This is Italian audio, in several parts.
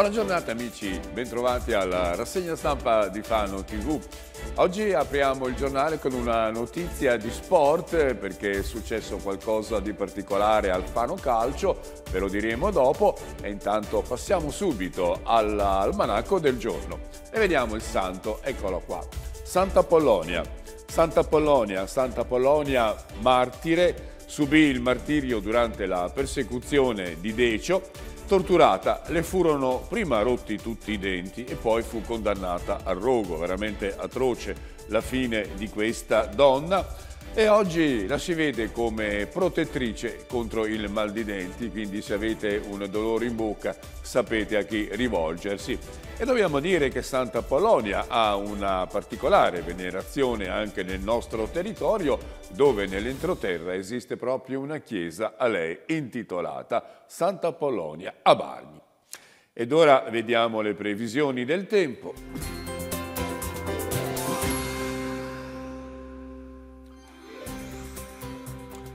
Buona giornata amici, bentrovati alla rassegna stampa di Fano TV. Oggi apriamo il giornale con una notizia di sport perché è successo qualcosa di particolare al Fano Calcio, ve lo diremo dopo e intanto passiamo subito all'almanacco del giorno e vediamo il santo, eccolo qua, Santa Apollonia. Santa Apollonia martire, subì il martirio durante la persecuzione di Decio. Torturata, le furono prima rotti tutti i denti e poi fu condannata al rogo, veramente atroce la fine di questa donna e oggi la si vede come protettrice contro il mal di denti, quindi se avete un dolore in bocca sapete a chi rivolgersi. E dobbiamo dire che Santa Apollonia ha una particolare venerazione anche nel nostro territorio dove nell'entroterra esiste proprio una chiesa a lei intitolata. Santa Apollonia a Bargni. Ed ora vediamo le previsioni del tempo.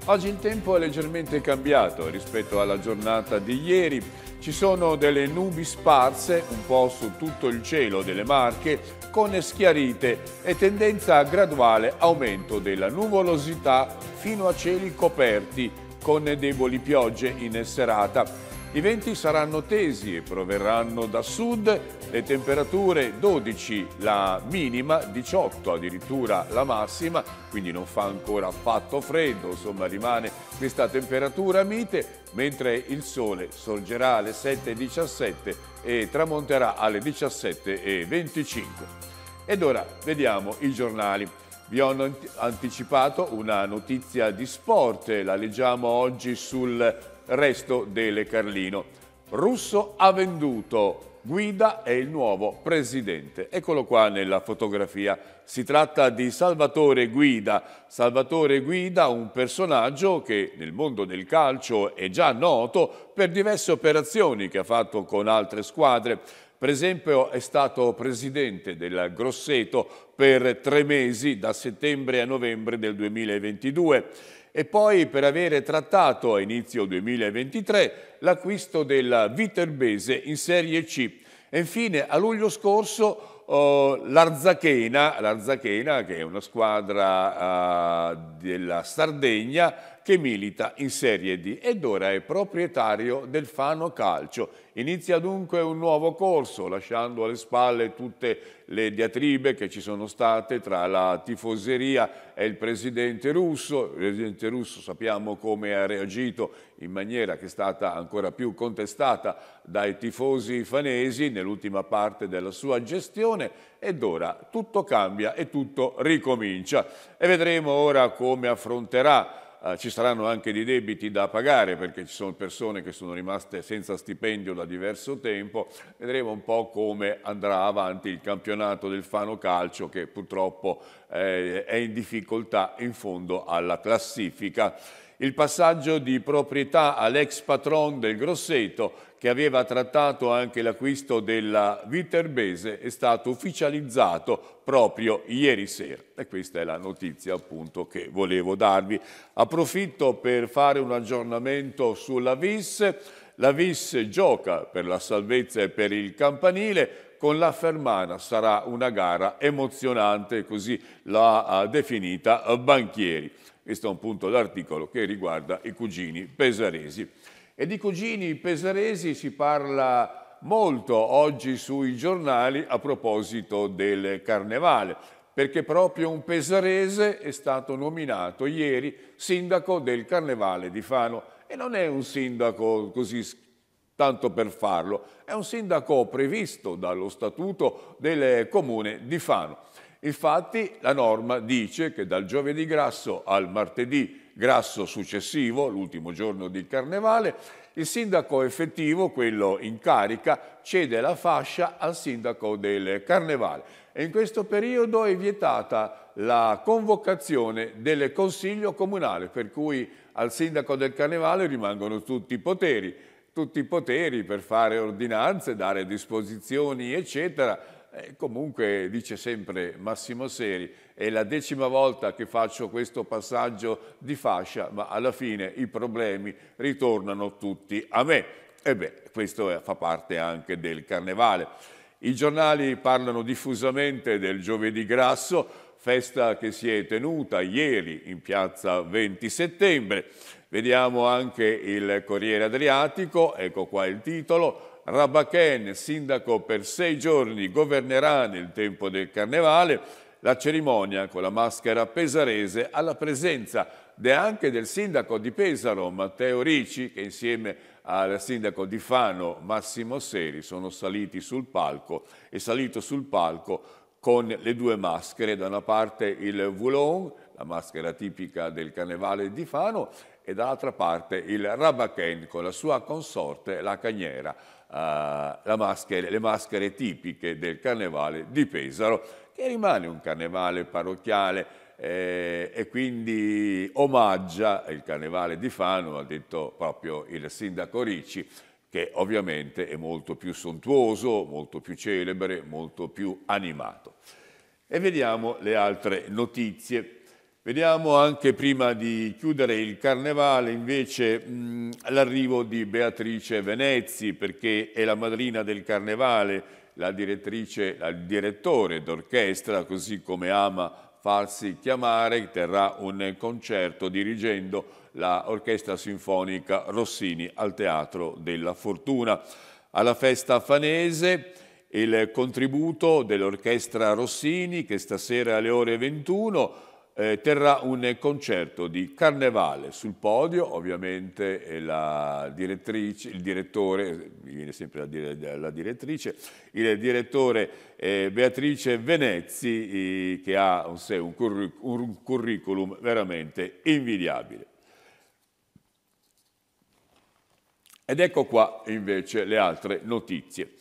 Oggi il tempo è leggermente cambiato rispetto alla giornata di ieri. Ci sono delle nubi sparse un po' su tutto il cielo delle Marche con schiarite e tendenza a graduale aumento della nuvolosità fino a cieli coperti con deboli piogge in serata. I venti saranno tesi e proverranno da sud, le temperature 12 la minima, 18 addirittura la massima, quindi non fa ancora affatto freddo, insomma rimane questa temperatura mite, mentre il sole sorgerà alle 7:17 e tramonterà alle 17:25. Ed ora vediamo i giornali. Vi ho anticipato una notizia di sport, la leggiamo oggi sul Resto del Carlino. Russo ha venduto, Guida è il nuovo presidente. Eccolo qua nella fotografia. Si tratta di Salvatore Guida. Salvatore Guida, un personaggio che nel mondo del calcio è già noto per diverse operazioni che ha fatto con altre squadre. Per esempio è stato presidente del Grosseto per 3 mesi, da settembre a novembre del 2022 e poi per avere trattato a inizio 2023 l'acquisto del Viterbese in Serie C. E infine a luglio scorso l'Arzachena, che è una squadra della Sardegna che milita in Serie D ed ora è proprietario del Fano Calcio. Inizia dunque un nuovo corso lasciando alle spalle tutte le diatribe che ci sono state tra la tifoseria e il presidente russo. Il presidente russo sappiamo come ha reagito in maniera che è stata ancora più contestata dai tifosi fanesi nell'ultima parte della sua gestione. Ed ora tutto cambia e tutto ricomincia e vedremo ora come affronterà. Ci saranno anche dei debiti da pagare perché ci sono persone che sono rimaste senza stipendio da diverso tempo. Vedremo un po' come andrà avanti il campionato del Fano Calcio che purtroppo è in difficoltà in fondo alla classifica. Il passaggio di proprietà all'ex patron del Grosseto che aveva trattato anche l'acquisto della Viterbese è stato ufficializzato proprio ieri sera e questa è la notizia appunto che volevo darvi. Approfitto per fare un aggiornamento sulla Vis. La Vis gioca per la salvezza e per il campanile. Con la Fermana sarà una gara emozionante, così l'ha definita Banchieri. Questo è un punto d'articolo che riguarda i cugini pesaresi. E di cugini pesaresi si parla molto oggi sui giornali a proposito del Carnevale, perché proprio un pesarese è stato nominato ieri sindaco del Carnevale di Fano e non è un sindaco così schifoso tanto per farlo, è un sindaco previsto dallo statuto del comune di Fano. Infatti la norma dice che dal giovedì grasso al martedì grasso successivo, l'ultimo giorno di Carnevale, il sindaco effettivo, quello in carica, cede la fascia al sindaco del Carnevale e in questo periodo è vietata la convocazione del Consiglio Comunale, per cui al sindaco del Carnevale rimangono tutti i poteri per fare ordinanze, dare disposizioni, eccetera. Comunque, dice sempre Massimo Seri, è la 10ª volta che faccio questo passaggio di fascia, ma alla fine i problemi ritornano tutti a me. E beh, questo fa parte anche del Carnevale. I giornali parlano diffusamente del Giovedì Grasso, festa che si è tenuta ieri in piazza 20 settembre. Vediamo anche il Corriere Adriatico, ecco qua il titolo. Rabaken, sindaco per 6 giorni, governerà nel tempo del Carnevale. La cerimonia con la maschera pesarese alla presenza anche del sindaco di Pesaro, Matteo Ricci, che insieme al sindaco di Fano, Massimo Seri, sono saliti sul palco. È salito sul palco con le due maschere, da una parte il Voulon, la maschera tipica del Carnevale di Fano, e dall'altra parte il Rabaken con la sua consorte, la Cagnera. Le maschere tipiche del Carnevale di Pesaro, che rimane un carnevale parrocchiale e quindi omaggia il Carnevale di Fano, ha detto proprio il sindaco Ricci, che ovviamente è molto più sontuoso, molto più celebre, molto più animato. E vediamo le altre notizie. Vediamo anche, prima di chiudere il Carnevale, invece l'arrivo di Beatrice Venezzi, perché è la madrina del Carnevale, la direttrice, il direttore d'orchestra, così come ama farsi chiamare, terrà un concerto dirigendo l'Orchestra Sinfonica Rossini al Teatro della Fortuna. Alla festa fanese il contributo dell'Orchestra Rossini, che stasera alle ore 21 terrà un concerto di Carnevale. Sul podio ovviamente la direttrice, il direttore, mi viene sempre a dire la direttrice, il direttore Beatrice Venezzi, che ha un curriculum veramente invidiabile. Ed ecco qua invece le altre notizie.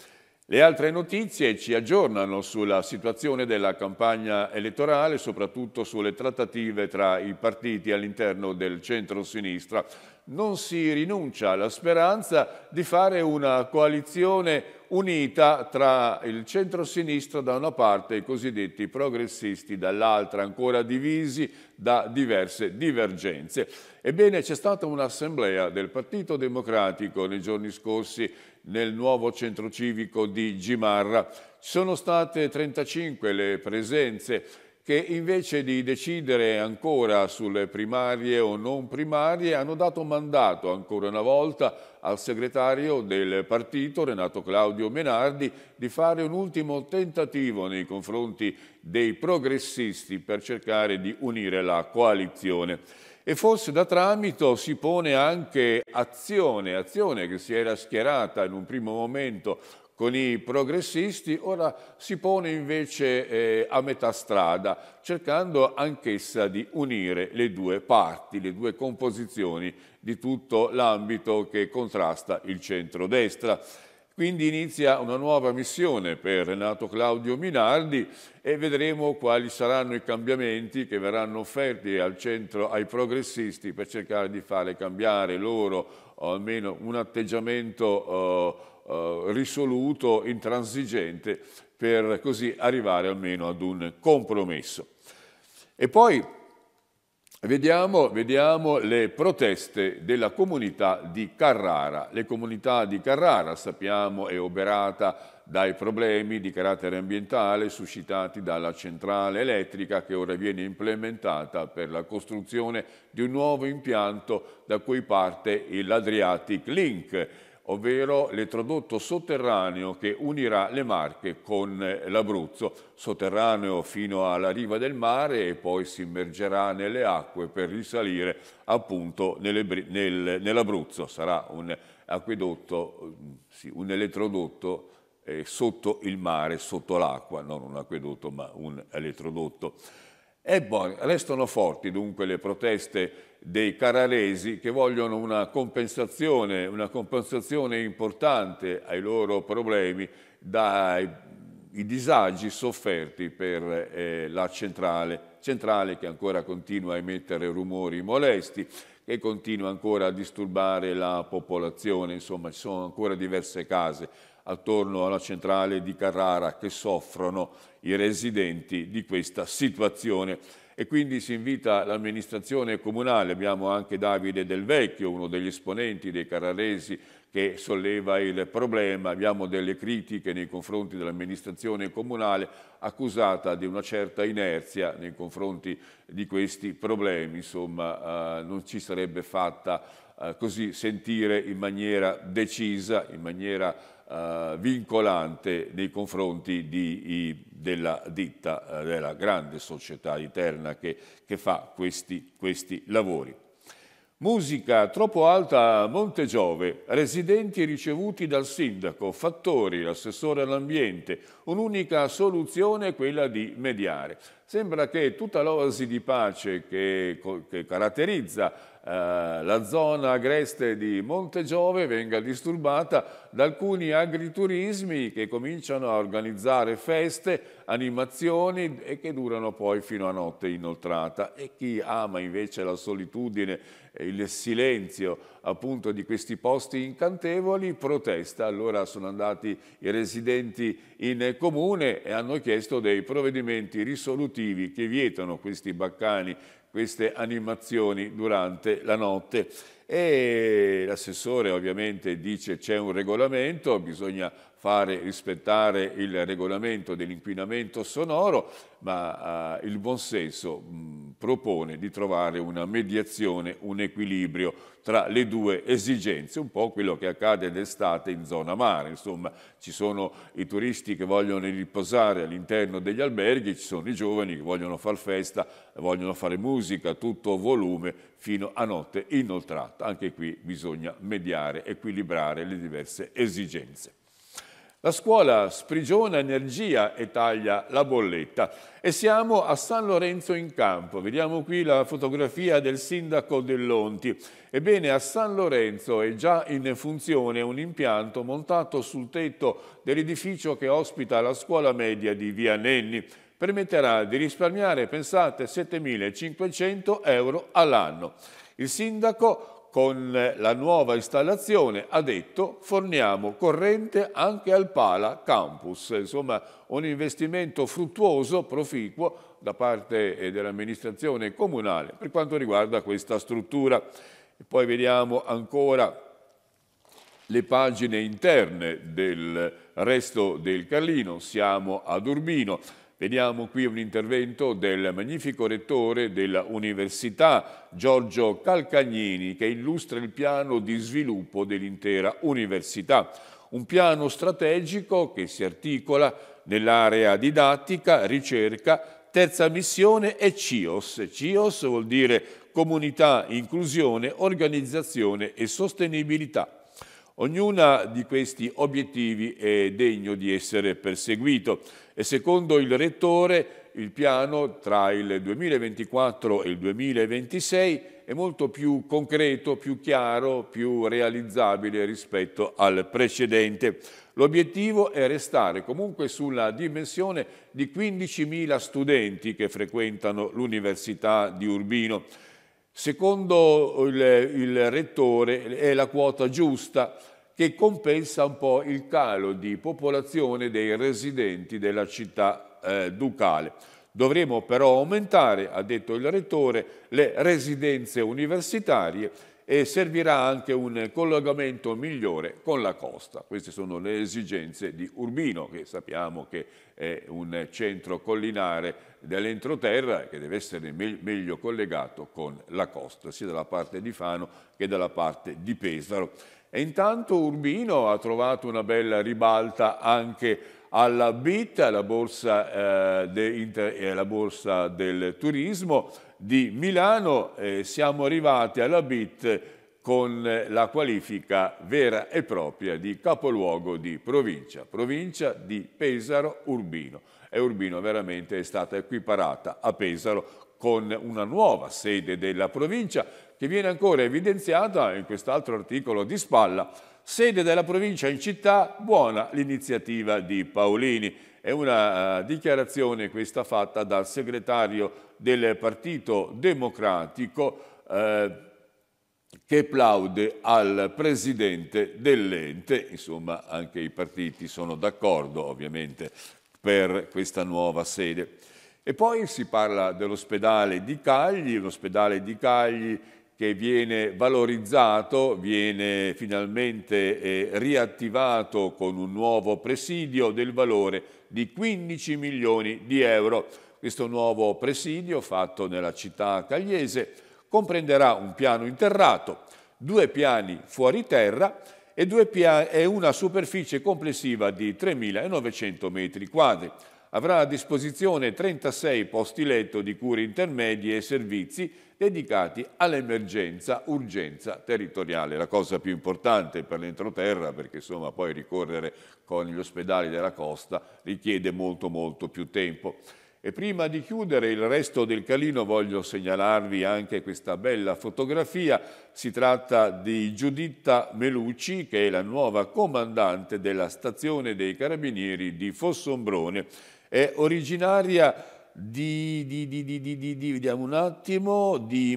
Le altre notizie ci aggiornano sulla situazione della campagna elettorale, soprattutto sulle trattative tra i partiti all'interno del centro-sinistra. Non si rinuncia alla speranza di fare una coalizione unita tra il centro-sinistra da una parte e i cosiddetti progressisti dall'altra, ancora divisi da diverse divergenze. Ebbene, c'è stata un'assemblea del Partito Democratico nei giorni scorsi nel nuovo centro civico di Gimarra. Ci sono state 35 le presenze che, invece di decidere ancora sulle primarie o non primarie, hanno dato mandato ancora una volta al segretario del partito, Renato Claudio Minardi, di fare un ultimo tentativo nei confronti dei progressisti per cercare di unire la coalizione. E forse da tramito si pone anche Azione, Azione che si era schierata in un primo momento con i progressisti, ora si pone invece a metà strada, cercando anch'essa di unire le due parti, le due composizioni di tutto l'ambito che contrasta il centrodestra. Quindi inizia una nuova missione per Renato Claudio Minardi e vedremo quali saranno i cambiamenti che verranno offerti al centro, ai progressisti, per cercare di fare cambiare loro o almeno un atteggiamento risoluto, intransigente, per così arrivare almeno ad un compromesso. E poi Vediamo le proteste della comunità di Carrara. La comunità di Carrara, sappiamo, è oberata dai problemi di carattere ambientale suscitati dalla centrale elettrica che ora viene implementata per la costruzione di un nuovo impianto da cui parte l'Adriatic Link, ovvero l'elettrodotto sotterraneo che unirà le Marche con l'Abruzzo, sotterraneo fino alla riva del mare e poi si immergerà nelle acque per risalire appunto nell'Abruzzo. Sarà un acquedotto, sì, un elettrodotto sotto il mare, sotto l'acqua, non un acquedotto ma un elettrodotto. E poi restano forti dunque le proteste dei carraresi che vogliono una compensazione importante ai loro problemi dai disagi sofferti per la centrale che ancora continua a emettere rumori molesti, che continua ancora a disturbare la popolazione. Insomma, ci sono ancora diverse case attorno alla centrale di Carrara che soffrono i residenti di questa situazione. e quindi si invita l'amministrazione comunale. Abbiamo anche Davide Del Vecchio, uno degli esponenti dei carraresi, che solleva il problema. Abbiamo delle critiche nei confronti dell'amministrazione comunale, accusata di una certa inerzia nei confronti di questi problemi. Insomma, non ci sarebbe fatta così sentire in maniera decisa, in maniera vincolante nei confronti della ditta, della grande società di Terna che fa questi lavori. Musica troppo alta a Montegiove, residenti ricevuti dal sindaco, Fattori, l'assessore all'ambiente, un'unica soluzione è quella di mediare. Sembra che tutta l'oasi di pace che caratterizza la zona agreste di Montegiove venga disturbata da alcuni agriturismi che cominciano a organizzare feste, animazioni e che durano poi fino a notte inoltrata. E chi ama invece la solitudine e il silenzio appunto di questi posti incantevoli protesta. Allora sono andati i residenti in comune e hanno chiesto dei provvedimenti risolutivi che vietano questi baccani, queste animazioni durante la notte. E l'assessore ovviamente dice c'è un regolamento, bisogna fare rispettare il regolamento dell'inquinamento sonoro, ma il buonsenso propone di trovare una mediazione, un equilibrio tra le due esigenze, un po' quello che accade d'estate in zona mare. Insomma, ci sono i turisti che vogliono riposare all'interno degli alberghi, ci sono i giovani che vogliono far festa, vogliono fare musica, tutto volume, fino a notte inoltrata. Anche qui bisogna mediare, equilibrare le diverse esigenze. La scuola sprigiona energia e taglia la bolletta. E siamo a San Lorenzo in Campo. Vediamo qui la fotografia del sindaco Dell'Onti. Ebbene, a San Lorenzo è già in funzione un impianto montato sul tetto dell'edificio che ospita la scuola media di Via Nenni. Permetterà di risparmiare, pensate, 7.500 euro all'anno. Il sindaco, con la nuova installazione, ha detto forniamo corrente anche al Pala Campus. Insomma, un investimento fruttuoso, proficuo da parte dell'amministrazione comunale per quanto riguarda questa struttura. E poi vediamo ancora le pagine interne del Resto del Carlino. Siamo ad Urbino. Vediamo qui un intervento del magnifico rettore dell'università, Giorgio Calcagnini, che illustra il piano di sviluppo dell'intera università. Un piano strategico che si articola nell'area didattica, ricerca, terza missione e CIOS. CIOS vuol dire comunità, inclusione, organizzazione e sostenibilità. Ognuna di questi obiettivi è degno di essere perseguito e secondo il Rettore il piano tra il 2024 e il 2026 è molto più concreto, più chiaro, più realizzabile rispetto al precedente. L'obiettivo è restare comunque sulla dimensione di 15.000 studenti che frequentano l'Università di Urbino. Secondo il Rettore è la quota giusta che compensa un po' il calo di popolazione dei residenti della città ducale. Dovremo però aumentare, ha detto il Rettore, le residenze universitarie e servirà anche un collegamento migliore con la costa. Queste sono le esigenze di Urbino, che sappiamo che è un centro collinare dell'entroterra che deve essere meglio collegato con la costa, sia dalla parte di Fano che dalla parte di Pesaro. E intanto Urbino ha trovato una bella ribalta anche alla BIT, la borsa del turismo di Milano. Siamo arrivati alla BIT con la qualifica vera e propria di capoluogo di provincia, provincia di Pesaro-Urbino. E Urbino veramente è stata equiparata a Pesaro con una nuova sede della provincia che viene ancora evidenziata in quest'altro articolo di spalla. Sede della provincia in città, buona l'iniziativa di Paolini. È una dichiarazione questa fatta dal segretario del Partito Democratico che plaude al presidente dell'ente. Insomma, anche i partiti sono d'accordo ovviamente per questa nuova sede. E poi si parla dell'ospedale di Cagli, un ospedale di Cagli che viene valorizzato, viene finalmente riattivato con un nuovo presidio del valore di 15 milioni di euro. Questo nuovo presidio, fatto nella città cagliese, comprenderà un piano interrato, 2 piani fuori terra e una superficie complessiva di 3.900 metri quadri. Avrà a disposizione 36 posti letto di cure intermedie e servizi dedicati all'emergenza-urgenza territoriale. La cosa più importante per l'entroterra, perché insomma poi ricorrere con gli ospedali della costa richiede molto più tempo. E prima di chiudere il Resto del Carlino voglio segnalarvi anche questa bella fotografia. Si tratta di Giuditta Melucci, che è la nuova comandante della stazione dei Carabinieri di Fossombrone. È originaria di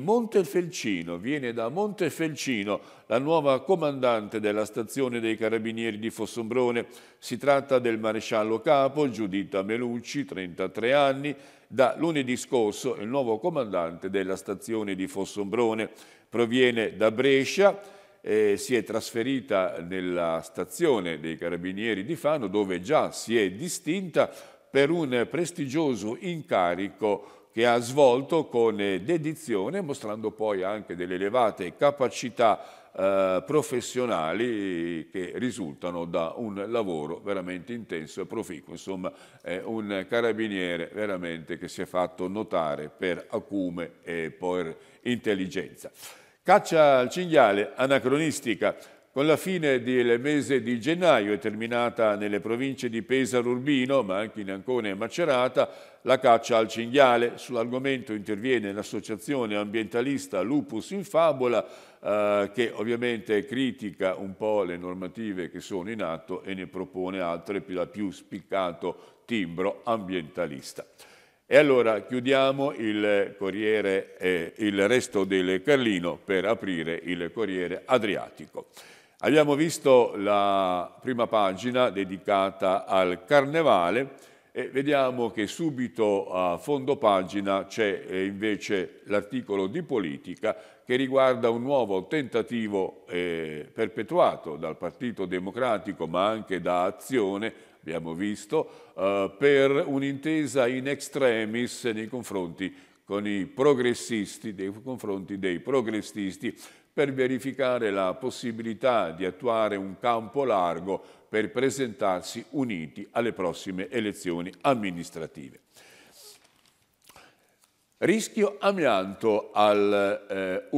Montefelcino, viene da Montefelcino, la nuova comandante della stazione dei Carabinieri di Fossombrone. Si tratta del maresciallo capo Giuditta Melucci, 33 anni, da lunedì scorso il nuovo comandante della stazione di Fossombrone. Proviene da Brescia, si è trasferita nella stazione dei Carabinieri di Fano, dove già si è distinta per un prestigioso incarico che ha svolto con dedizione, mostrando poi anche delle elevate capacità professionali che risultano da un lavoro veramente intenso e proficuo. Insomma, è un carabiniere veramente che si è fatto notare per acume e per intelligenza. Caccia al cinghiale anacronistica. Con la fine del mese di gennaio è terminata nelle province di Pesaro-Urbino, ma anche in Ancona e Macerata, la caccia al cinghiale. Sull'argomento interviene l'associazione ambientalista Lupus in Fabola, che ovviamente critica un po' le normative che sono in atto e ne propone altre da più spiccato timbro ambientalista. E allora chiudiamo il Corriere e il Resto del Carlino per aprire il Corriere Adriatico. Abbiamo visto la prima pagina dedicata al Carnevale e vediamo che subito a fondo pagina c'è invece l'articolo di politica che riguarda un nuovo tentativo perpetuato dal Partito Democratico ma anche da Azione, abbiamo visto, per un'intesa in extremis nei confronti dei progressisti, per verificare la possibilità di attuare un campo largo per presentarsi uniti alle prossime elezioni amministrative. Rischio amianto al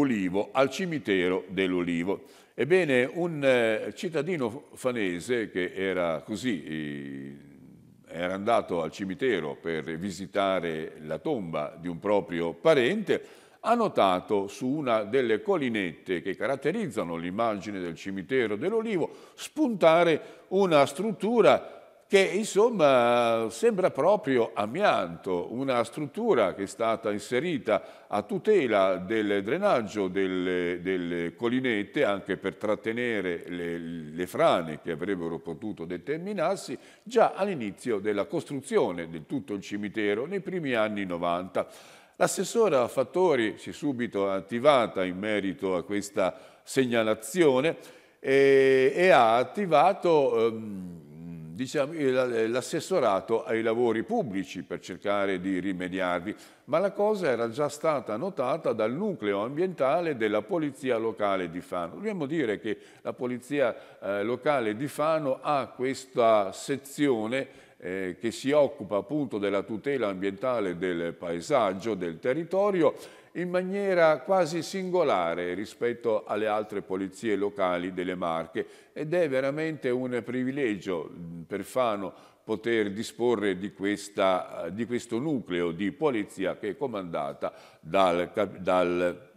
cimitero dell'Ulivo. Ebbene, un cittadino fanese che era andato al cimitero per visitare la tomba di un proprio parente, ha notato su una delle collinette che caratterizzano l'immagine del cimitero dell'Ulivo spuntare una struttura che insomma sembra proprio amianto, una struttura che è stata inserita a tutela del drenaggio delle collinette, anche per trattenere le frane che avrebbero potuto determinarsi già all'inizio della costruzione di tutto il cimitero nei primi anni 90. L'assessora Fattori si è subito attivata in merito a questa segnalazione e ha attivato l'assessorato ai lavori pubblici per cercare di rimediarvi, ma la cosa era già stata notata dal nucleo ambientale della Polizia Locale di Fano. Dobbiamo dire che la Polizia Locale di Fano ha questa sezione che si occupa appunto della tutela ambientale del paesaggio, del territorio, in maniera quasi singolare rispetto alle altre polizie locali delle Marche, ed è veramente un privilegio per Fano poter disporre di questo nucleo di polizia che è comandata dal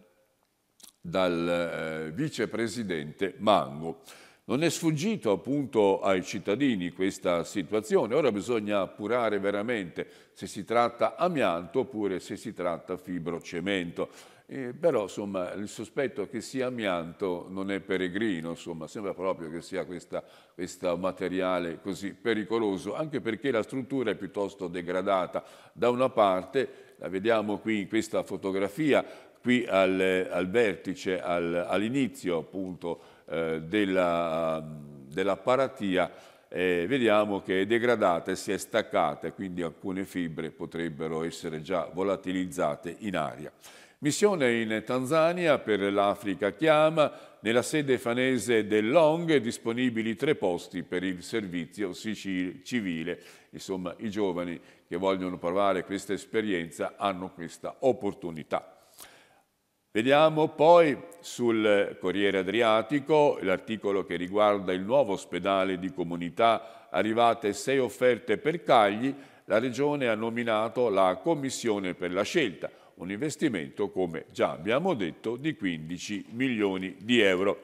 vicepresidente Mango. Non è sfuggito appunto ai cittadini questa situazione, ora bisogna appurare veramente se si tratta amianto oppure se si tratta fibrocemento. Però insomma, il sospetto che sia amianto non è peregrino, insomma, sembra proprio che sia questo materiale così pericoloso, anche perché la struttura è piuttosto degradata. Da una parte, la vediamo qui in questa fotografia, qui al vertice, all'inizio appunto della paratia, vediamo che è degradata e si è staccata, e quindi alcune fibre potrebbero essere già volatilizzate in aria. Missione in Tanzania per l'Africa chiama, nella sede fanese dell'ONG disponibili 3 posti per il servizio civile. Insomma, i giovani che vogliono provare questa esperienza hanno questa opportunità. Vediamo poi sul Corriere Adriatico l'articolo che riguarda il nuovo ospedale di comunità, arrivate 6 offerte per Cagli, la Regione ha nominato la Commissione per la scelta, un investimento, come già abbiamo detto, di 15 milioni di euro.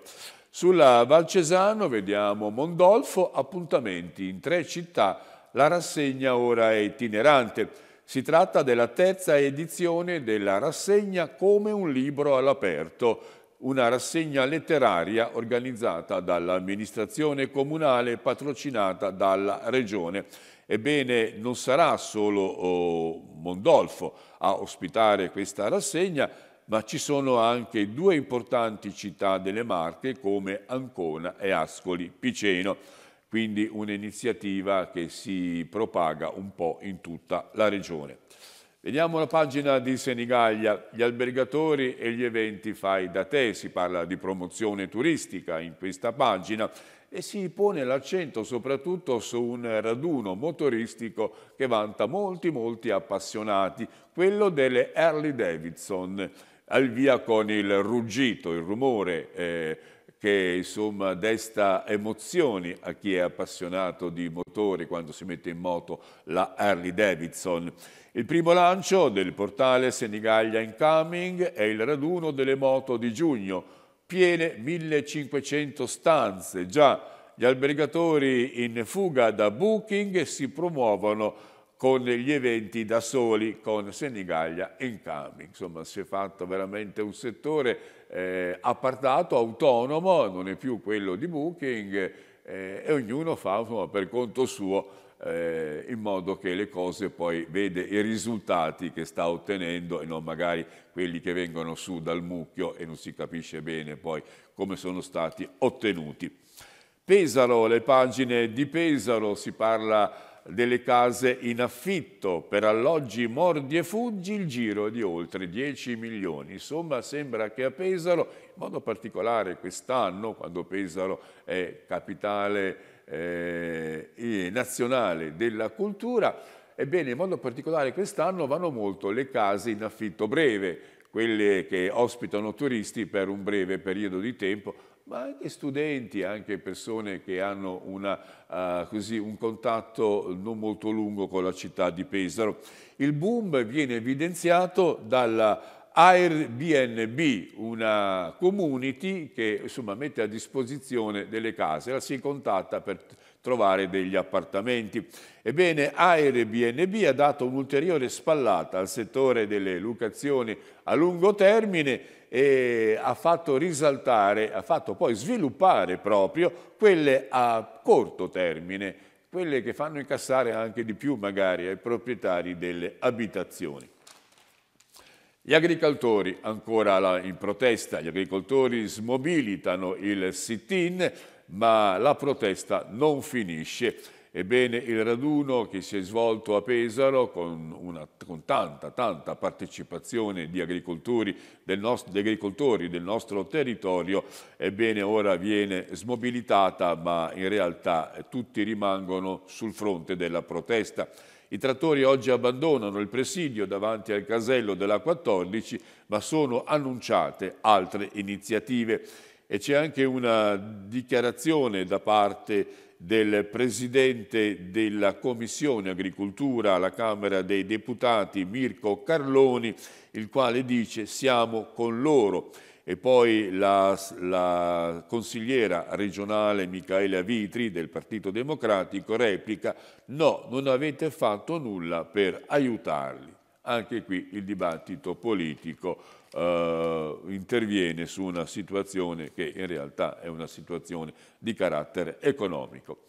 Sulla Valcesano vediamo Mondolfo, appuntamenti in 3 città, la rassegna ora è itinerante. Si tratta della 3ª edizione della rassegna Come un libro all'aperto, una rassegna letteraria organizzata dall'amministrazione comunale e patrocinata dalla Regione. Ebbene, non sarà solo Mondolfo a ospitare questa rassegna, ma ci sono anche 2 importanti città delle Marche come Ancona e Ascoli Piceno. Quindi un'iniziativa che si propaga un po' in tutta la regione. Vediamo la pagina di Senigallia, gli albergatori e gli eventi fai da te, si parla di promozione turistica in questa pagina e si pone l'accento soprattutto su un raduno motoristico che vanta molti appassionati, quello delle Harley Davidson, al via con il ruggito, il rumore che insomma desta emozioni a chi è appassionato di motori quando si mette in moto la Harley Davidson. Il primo lancio del portale Senigallia Incoming è il raduno delle moto di giugno, piene 1500 stanze. Già, gli albergatori in fuga da Booking si promuovono con gli eventi da soli, con Senigallia Incoming. Insomma, si è fatto veramente un settore appartato, autonomo, non è più quello di Booking, e ognuno fa insomma, per conto suo, in modo che le cose poi vede i risultati che sta ottenendo e non magari quelli che vengono su dal mucchio e non si capisce bene poi come sono stati ottenuti. Pesaro, le pagine di Pesaro, si parla delle case in affitto per alloggi mordi e fuggi, il giro di oltre 10 milioni. Insomma, sembra che a Pesaro, in modo particolare quest'anno, quando Pesaro è capitale nazionale della cultura, ebbene, in modo particolare quest'anno vanno molto le case in affitto breve, quelle che ospitano turisti per un breve periodo di tempo, ma anche studenti, anche persone che hanno un contatto non molto lungo con la città di Pesaro. Il boom viene evidenziato dalla Airbnb, una community che insomma, mette a disposizione delle case, la si contatta per trovare degli appartamenti. Ebbene, Airbnb ha dato un'ulteriore spallata al settore delle locazioni a lungo termine e ha fatto risaltare, ha fatto poi sviluppare proprio quelle a corto termine, quelle che fanno incassare anche di più magari ai proprietari delle abitazioni. Gli agricoltori ancora in protesta, gli agricoltori smobilitano il sit-in, ma la protesta non finisce. Ebbene, il raduno che si è svolto a Pesaro con tanta partecipazione di agricoltori del nostro territorio, ebbene ora viene smobilitata, ma in realtà tutti rimangono sul fronte della protesta. I trattori oggi abbandonano il presidio davanti al casello della 14, ma sono annunciate altre iniziative. E c'è anche una dichiarazione da parte del Presidente della Commissione Agricoltura alla Camera dei Deputati, Mirko Carloni, il quale dice «Siamo con loro». E poi la consigliera regionale Micaela Vitri del Partito Democratico replica «No, non avete fatto nulla per aiutarli». Anche qui il dibattito politico interviene su una situazione che in realtà è una situazione di carattere economico.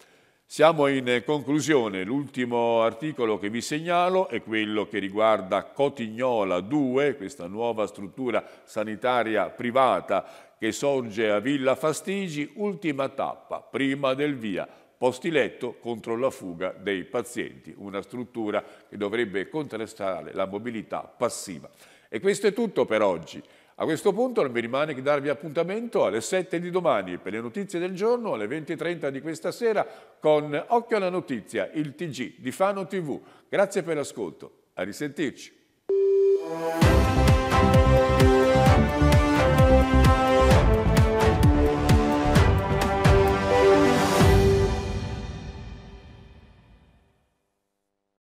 Siamo in conclusione, l'ultimo articolo che vi segnalo è quello che riguarda Cotignola 2, questa nuova struttura sanitaria privata che sorge a Villa Fastigi, ultima tappa, prima del via. Posti letto contro la fuga dei pazienti, una struttura che dovrebbe contrastare la mobilità passiva. E questo è tutto per oggi. A questo punto non mi rimane che darvi appuntamento alle 7 di domani per le notizie del giorno, alle 20:30 di questa sera con Occhio alla Notizia, il TG di Fano TV. Grazie per l'ascolto, a risentirci.